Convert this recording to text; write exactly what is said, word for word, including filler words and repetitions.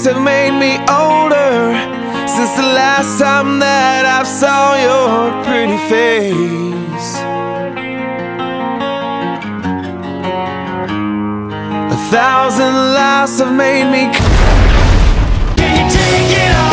years have made me older since the last time that I saw your pretty face. A thousand lies have made me. Can you take it all?